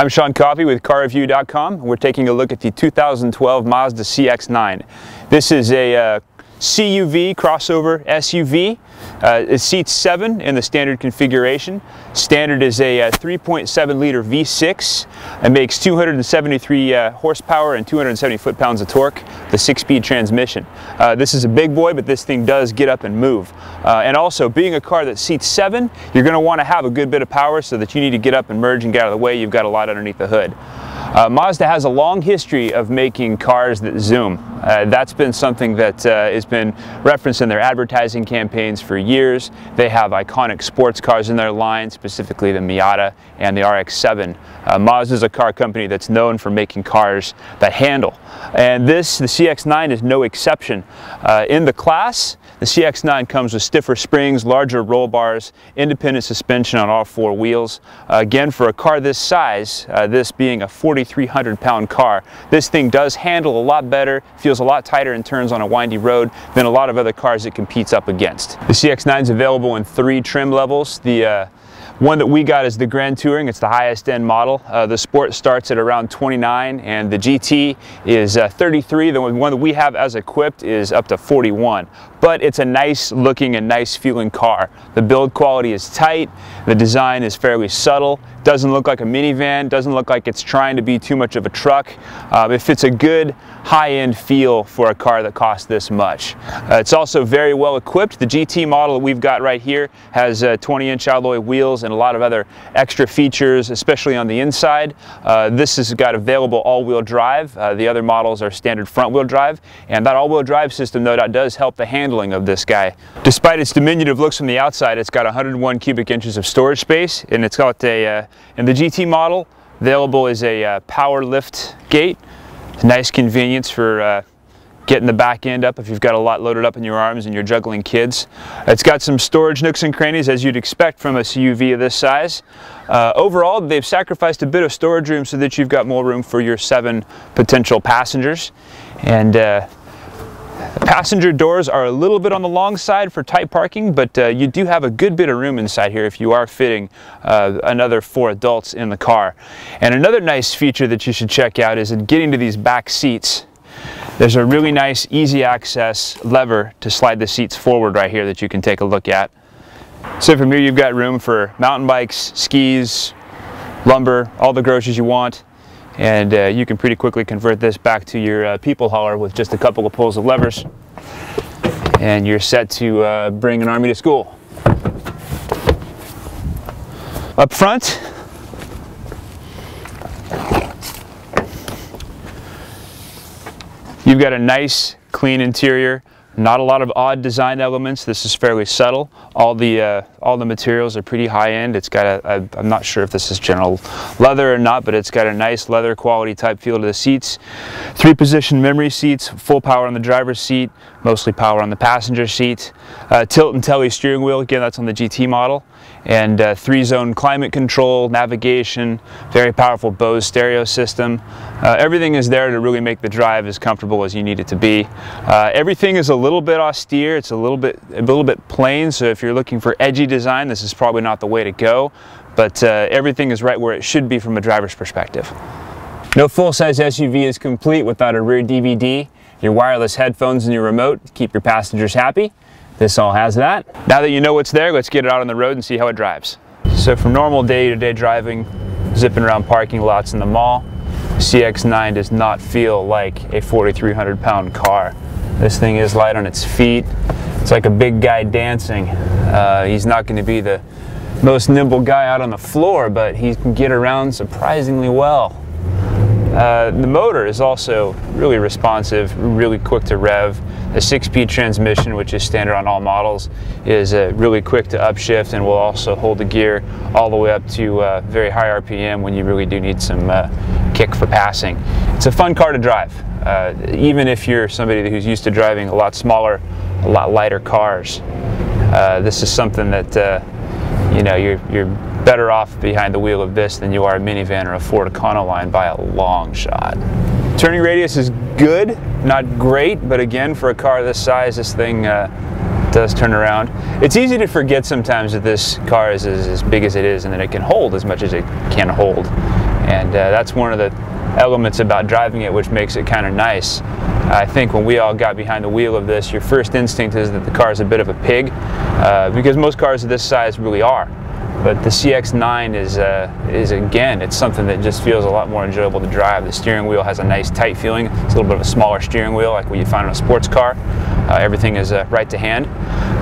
I'm Sean Coffey with CarReview.com. We're taking a look at the 2012 Mazda CX-9. This is a CUV crossover SUV. It seats 7 in the standard configuration. Standard is a 3.7 liter V6. It makes 273 horsepower and 270 foot-pounds of torque, the 6-speed transmission. This is a big boy, but this thing does get up and move. And also, being a car that seats 7, you're going to want to have a good bit of power so that you need to get up and merge and get out of the way. You've got a lot underneath the hood. Mazda has a long history of making cars that zoom. That's been something that has been referenced in their advertising campaigns for years. They have iconic sports cars in their line, specifically the Miata and the RX-7. Mazda is a car company that's known for making cars that handle. And the CX-9 is no exception. In the class, the CX-9 comes with stiffer springs, larger roll bars, independent suspension on all four wheels. Again, for a car this size, this being a 4,300-pound car, this thing does handle a lot better, feels a lot tighter in turns on a windy road than a lot of other cars it competes up against. The CX-9 is available in 3 trim levels. The one that we got is the Grand Touring. It's the highest end model. The Sport starts at around 29 and the GT is 33. The one that we have as equipped is up to 41. But it's a nice looking and nice feeling car. The build quality is tight. The design is fairly subtle. Doesn't look like a minivan. Doesn't look like it's trying to be too much of a truck. It fits a good high-end feel for a car that costs this much. It's also very well equipped. The GT model that we've got right here has 20-inch alloy wheels and a lot of other extra features, especially on the inside. This has got available all-wheel drive. The other models are standard front-wheel drive, and that all-wheel drive system, no doubt, does help the handling of this guy. Despite its diminutive looks from the outside, it's got 101 cubic inches of storage space, and it's got a in the GT model, available is a power lift gate. It's a nice convenience for getting the back end up if you've got a lot loaded up in your arms and you're juggling kids. It's got some storage nooks and crannies as you'd expect from a CUV of this size. Overall, they've sacrificed a bit of storage room so that you've got more room for your 7 potential passengers. And passenger doors are a little bit on the long side for tight parking, but you do have a good bit of room inside here if you are fitting another 4 adults in the car. And another nice feature that you should check out is in getting to these back seats. There's a really nice easy access lever to slide the seats forward right here that you can take a look at. So from here you've got room for mountain bikes, skis, lumber, all the groceries you want. And you can pretty quickly convert this back to your people hauler with just a couple of pulls of levers, and you're set to bring an army to school. Up front, you've got a nice clean interior. Not a lot of odd design elements. This is fairly subtle. All the materials are pretty high-end. It's got I'm not sure if this is general leather or not, but it's got a nice leather quality type feel to the seats. 3-position memory seats, full power on the driver's seat, mostly power on the passenger seat. Tilt and telly steering wheel, again that's on the GT model. And 3-zone climate control, navigation, very powerful Bose stereo system. Everything is there to really make the drive as comfortable as you need it to be. Everything is a little bit austere. It's a little bit plain, so if you're looking for edgy design, this is probably not the way to go, but everything is right where it should be from a driver's perspective. No full-size SUV is complete without a rear DVD, your wireless headphones, and your remote to keep your passengers happy. This all has that. Now that you know what's there, let's get it out on the road and see how it drives. So from normal day-to-day driving, zipping around parking lots in the mall, CX-9 does not feel like a 4,300-pound car. This thing is light on its feet. It's like a big guy dancing. He's not going to be the most nimble guy out on the floor, but he can get around surprisingly well. The motor is also really responsive, really quick to rev. The 6-speed transmission, which is standard on all models, is really quick to upshift and will also hold the gear all the way up to very high RPM when you really do need some kick for passing. It's a fun car to drive, even if you're somebody who's used to driving a lot smaller, a lot lighter cars. This is something that you know, you're better off behind the wheel of this than you are a minivan or a Ford Econoline by a long shot. Turning radius is good, not great, but again, for a car this size, this thing does turn around. It's easy to forget sometimes that this car is as big as it is and that it can hold as much as it can hold. And that's one of the elements about driving it which makes it kind of nice. I think when we all got behind the wheel of this, your first instinct is that the car is a bit of a pig, because most cars of this size really are. But the CX-9 is again, it's something that just feels a lot more enjoyable to drive. The steering wheel has a nice tight feeling. It's a little bit of a smaller steering wheel like what you find on a sports car. Everything is right to hand.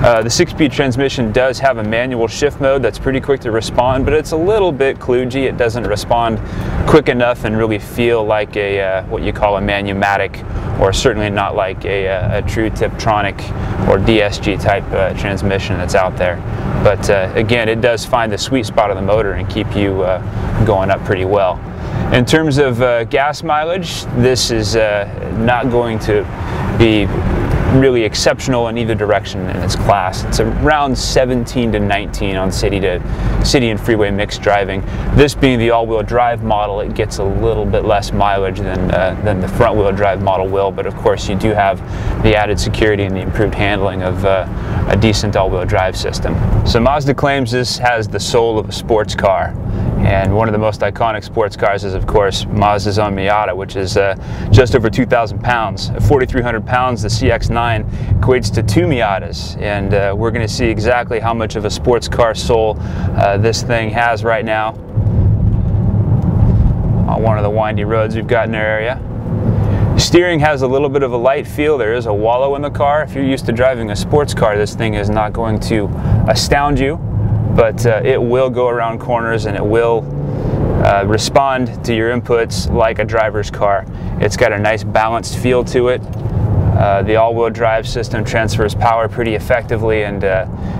The 6-speed transmission does have a manual shift mode that's pretty quick to respond, but it's a little bit kludgy. It doesn't respond quick enough and really feel like a what you call a manumatic, or certainly not like a true Tiptronic or DSG type transmission that's out there. But again, it does find the sweet spot of the motor and keep you going up pretty well. In terms of gas mileage, this is not going to be really exceptional in either direction in its class. It's around 17 to 19 on city and freeway mixed driving. This being the all-wheel drive model, it gets a little bit less mileage than the front-wheel drive model will, but of course you do have the added security and the improved handling of a decent all-wheel drive system. So Mazda claims this has the soul of a sports car. And one of the most iconic sports cars is, of course, Mazda's own Miata, which is just over 2,000 pounds. At 4,300 pounds, the CX-9 equates to 2 Miatas. And we're going to see exactly how much of a sports car soul this thing has right now on one of the windy roads we've got in our area. Steering has a little bit of a light feel. There is a wallow in the car. If you're used to driving a sports car, this thing is not going to astound you. But it will go around corners and it will respond to your inputs like a driver's car. It's got a nice balanced feel to it. The all-wheel drive system transfers power pretty effectively and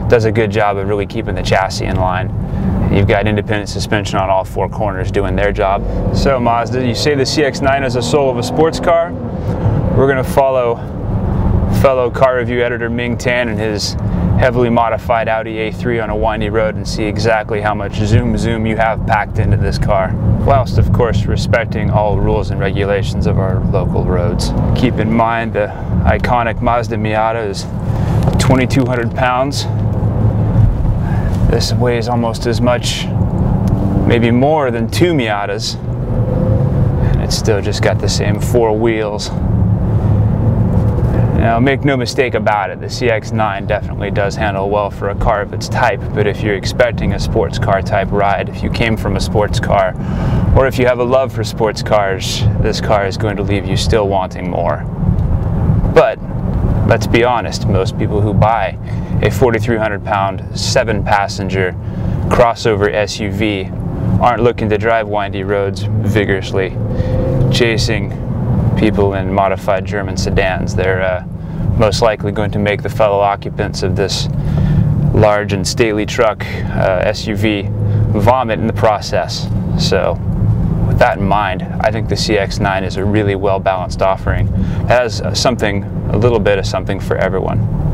does a good job of really keeping the chassis in line. You've got independent suspension on all four corners doing their job. So Mazda, you say the CX-9 is the soul of a sports car. We're going to follow fellow Car Review editor Ming Tan and his heavily modified Audi A3 on a windy road and see exactly how much zoom you have packed into this car, whilst of course respecting all rules and regulations of our local roads. Keep in mind the iconic Mazda Miata is 2,200 pounds. This weighs almost as much, maybe more than 2 Miatas, and it's still just got the same four wheels. Now, make no mistake about it, the CX-9 definitely does handle well for a car of its type, but if you're expecting a sports car type ride, if you came from a sports car, or if you have a love for sports cars, this car is going to leave you still wanting more. But let's be honest, most people who buy a 4,300 pound, 7-passenger crossover SUV aren't looking to drive windy roads vigorously, chasing people in modified German sedans. They're most likely going to make the fellow occupants of this large and stately truck SUV vomit in the process. So with that in mind, I think the CX-9 is a really well-balanced offering. It has something, a little bit of something for everyone.